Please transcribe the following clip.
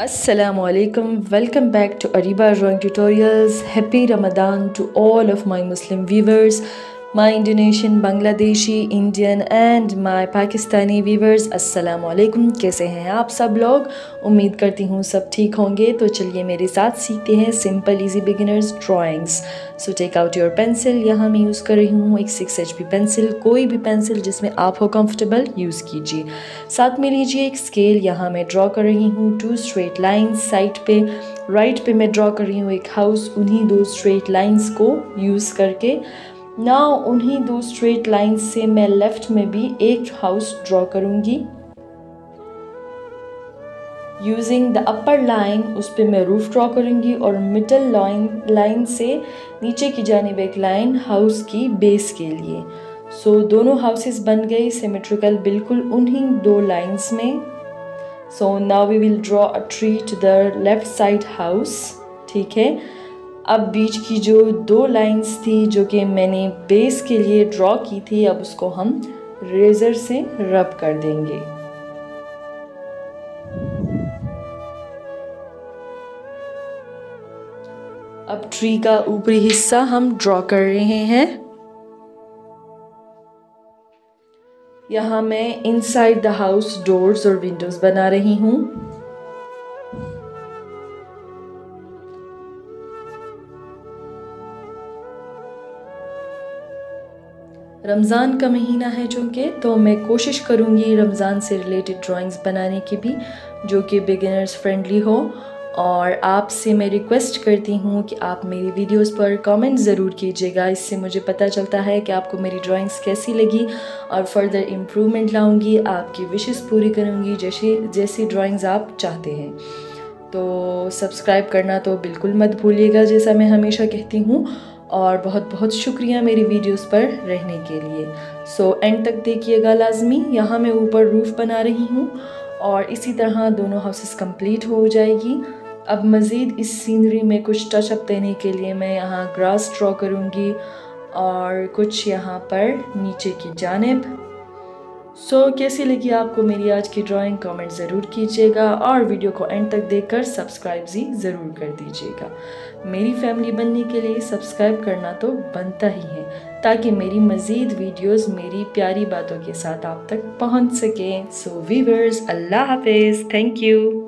Assalamualaikum, welcome back to Areeba Drawing tutorials. Happy Ramadan to all of my Muslim viewers, my Indonesian, Bangladeshi, Indian and my Pakistani viewers. Assalamualaikum, कैसे हैं आप सब लोग? उम्मीद करती हूँ सब ठीक होंगे। तो चलिए मेरे साथ सीखते हैं simple easy beginners drawings. So take out your pencil. यहाँ मैं यूज़ कर रही हूँ एक 6HB पेंसिल, कोई भी पेंसिल जिसमें आप हो कंफर्टेबल यूज़ कीजिए। साथ में लीजिए एक स्केल। यहाँ मैं ड्रॉ कर रही हूँ 2 स्ट्रेट लाइन्स। साइड पे राइट पे मैं ड्रॉ कर रही हूँ एक हाउस। उन्हीं 2 स्ट्रेट लाइन्स को यूज़ करके ना उन्हीं 2 स्ट्रेट लाइन्स से मैं लेफ़्ट में भी एक हाउस ड्रॉ करूँगी। यूजिंग द अपर लाइन उस पर मैं रूफ ड्रॉ करूँगी और मिडल लाइन से नीचे की जानिब एक लाइन हाउस की बेस के लिए। सो दोनों हाउसेस बन गए सिमेट्रिकल, बिल्कुल उन्हीं 2 लाइन्स में। So now we will draw a tree to the left side house. ठीक है, अब बीच की जो 2 लाइन्स थी जो कि मैंने बेस के लिए ड्रॉ की थी, अब उसको हम रेज़र से रब कर देंगे। अब ट्री का ऊपरी हिस्सा हम ड्रॉ कर रहे हैं। यहाँ मैं इनसाइड द हाउस डोर्स और विंडोज़ बना रही हूँ। रमज़ान का महीना है चूँकि, तो मैं कोशिश करूँगी रमज़ान से रिलेटेड ड्राइंग्स बनाने की भी जो कि बिगिनर्स फ्रेंडली हो। और आपसे मैं रिक्वेस्ट करती हूँ कि आप मेरी वीडियोस पर कमेंट ज़रूर कीजिएगा। इससे मुझे पता चलता है कि आपको मेरी ड्राइंग्स कैसी लगी और फर्दर इम्प्रूवमेंट लाऊंगी, आपकी विशेस पूरी करूँगी जैसी ड्राइंग्स आप चाहते हैं। तो सब्सक्राइब करना तो बिल्कुल मत भूलिएगा, जैसा मैं हमेशा कहती हूँ। और बहुत बहुत शुक्रिया मेरी वीडियोस पर रहने के लिए। सो एंड तक देखिएगा लाजमी। यहाँ मैं ऊपर रूफ़ बना रही हूँ और इसी तरह दोनों हाउसेस कंप्लीट हो जाएगी। अब मज़ीद इस सीनरी में कुछ टचअप देने के लिए मैं यहाँ ग्रास ड्रॉ करूँगी और कुछ यहाँ पर नीचे की जानिब। सो कैसी लगी आपको मेरी आज की ड्राइंग? कमेंट ज़रूर कीजिएगा और वीडियो को एंड तक देखकर सब्सक्राइब भी ज़रूर कर दीजिएगा। मेरी फैमिली बनने के लिए सब्सक्राइब करना तो बनता ही है, ताकि मेरी मज़ीद वीडियोस मेरी प्यारी बातों के साथ आप तक पहुँच सकें। सो वीवर्स, अल्लाह हाफिज़, थैंक यू।